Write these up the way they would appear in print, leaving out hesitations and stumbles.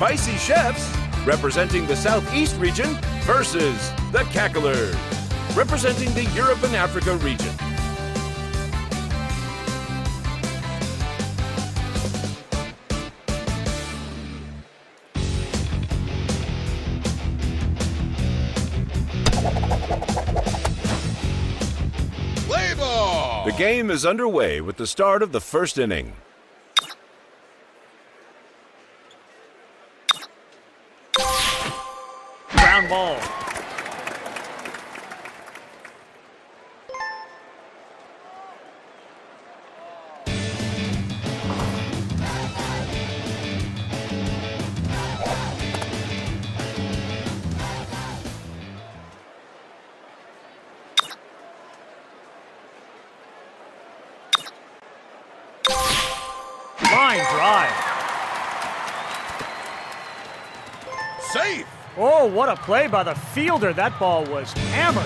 Spicy Chefs, representing the Southeast region, versus the Cacklers, representing the Europe and Africa region. The game is underway with the start of the first inning. Ground ball. Line drive. Safe. Oh, what a play by the fielder. That ball was hammered.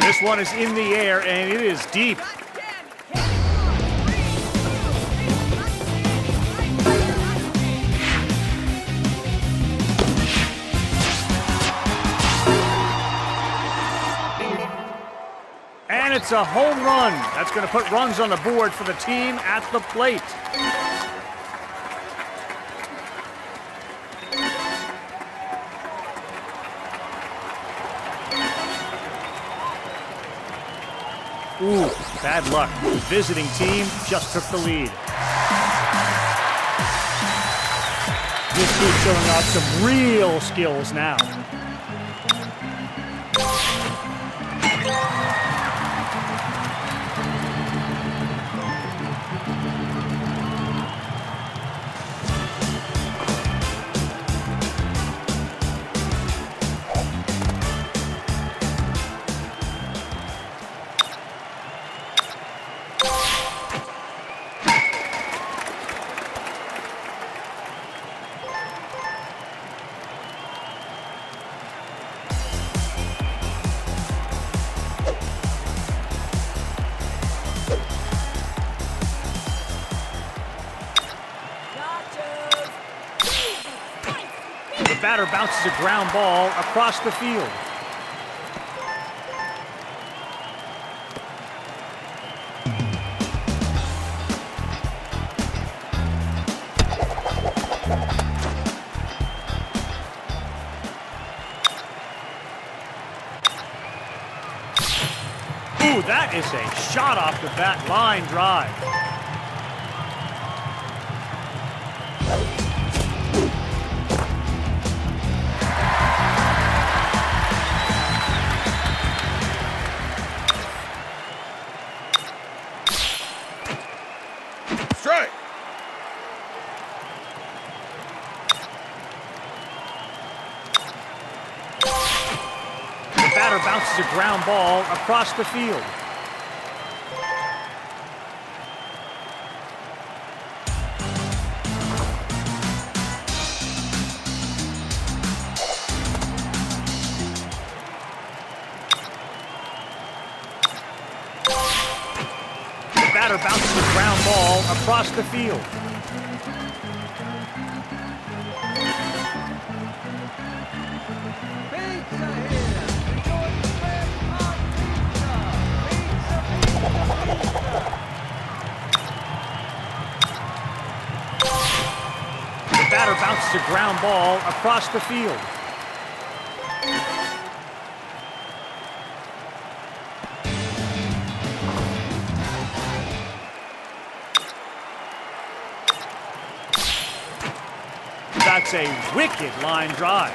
This one is in the air, and it is deep. And it's a home run. That's going to put runs on the board for the team at the plate. Ooh, bad luck. The visiting team just took the lead. This team showing off some real skills now. The batter bounces a ground ball across the field. Ooh, that is a shot off the bat. Line drive. Strike. The batter bounces a ground ball across the field. Batter bounces the ground ball across the field. The batter bounces the ground ball across the field. That's a wicked line drive.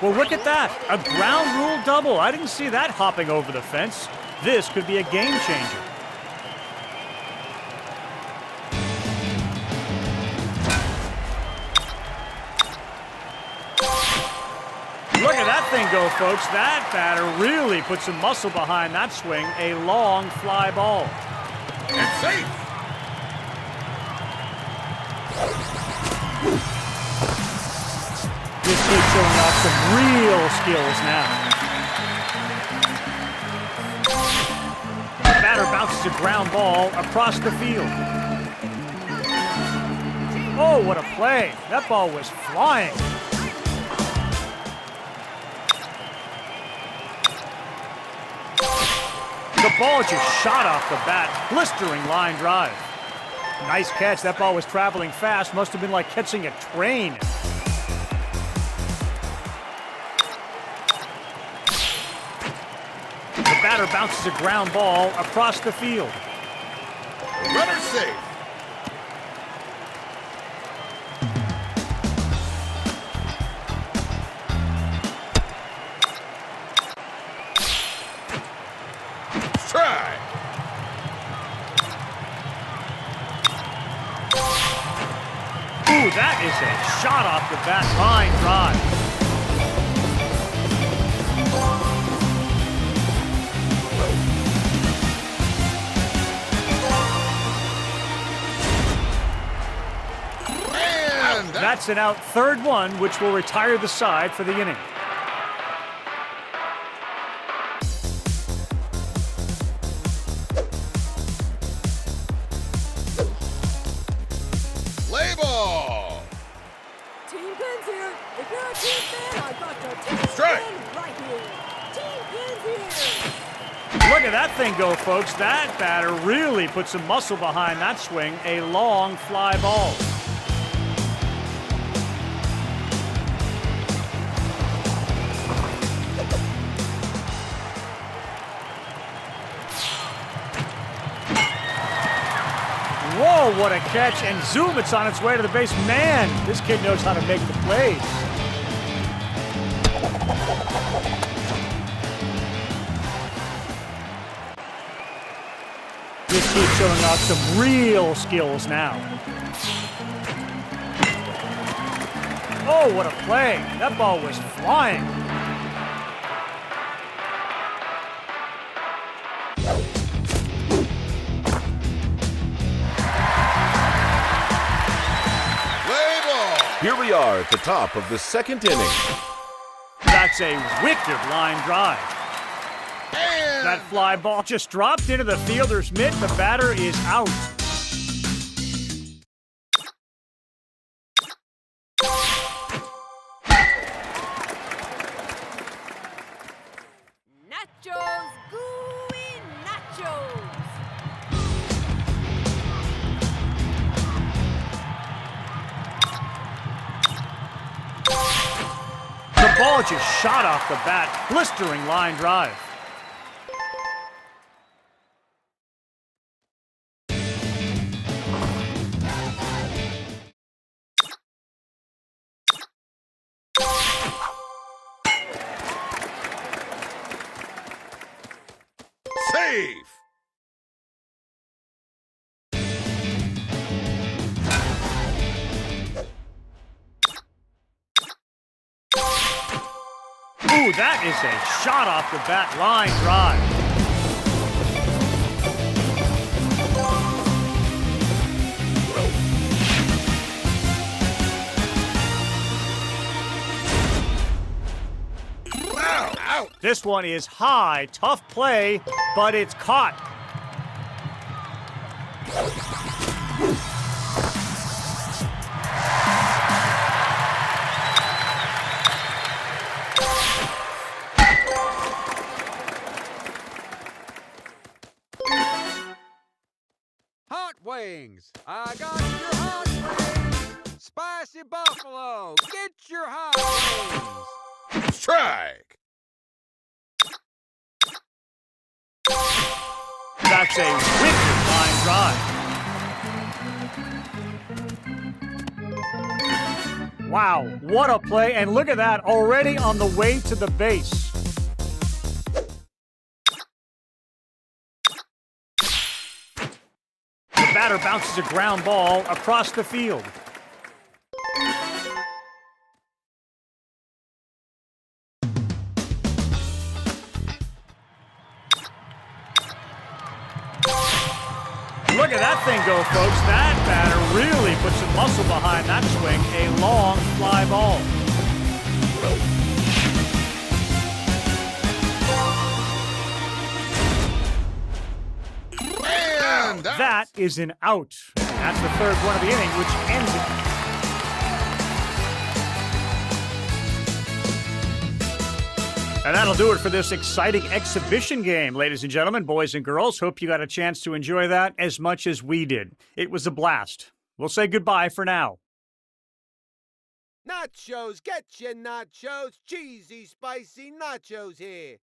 Well, look at that. A ground rule double. I didn't see that hopping over the fence. This could be a game changer. Look at that thing go, folks. That batter really put some muscle behind that swing. A long fly ball. It's safe. This kid showing off some real skills now. The batter bounces a ground ball across the field. Oh, what a play. That ball was flying. The ball just shot off the bat. Blistering line drive. Nice catch. That ball was traveling fast. Must have been like catching a train. The batter bounces a ground ball across the field. Runner safe. That is a shot off the bat, line drive. And that's an out, third one, which will retire the side for the inning. Look at that thing go, folks. That batter really put some muscle behind that swing. A long fly ball. Whoa, what a catch. And zoom, it's on its way to the base. Man, this kid knows how to make the plays. This kid showing off some real skills now. Oh, what a play. That ball was flying. Here we are at the top of the second inning. That's a wicked line drive. That fly ball just dropped into the fielder's mitt. The batter is out. Nachos, gooey nachos. The ball just shot off the bat. Blistering line drive. Ooh, that is a shot off the bat, line drive. Wow. This one is high, tough play, but it's caught. I got your hot wings. Spicy buffalo, get your hot wings. Strike. That's a wicked line drive. Wow, what a play. And look at that, already on the way to the base. Batter bounces a ground ball across the field. The Look at that thing go, folks. That batter really put some muscle behind that swing. A long fly ball. And that is an out. That's the third one of the inning, which ends it. And that'll do it for this exciting exhibition game, ladies and gentlemen, boys and girls. Hope you got a chance to enjoy that as much as we did. It was a blast. We'll say goodbye for now. Nachos, get your nachos, cheesy, spicy nachos here.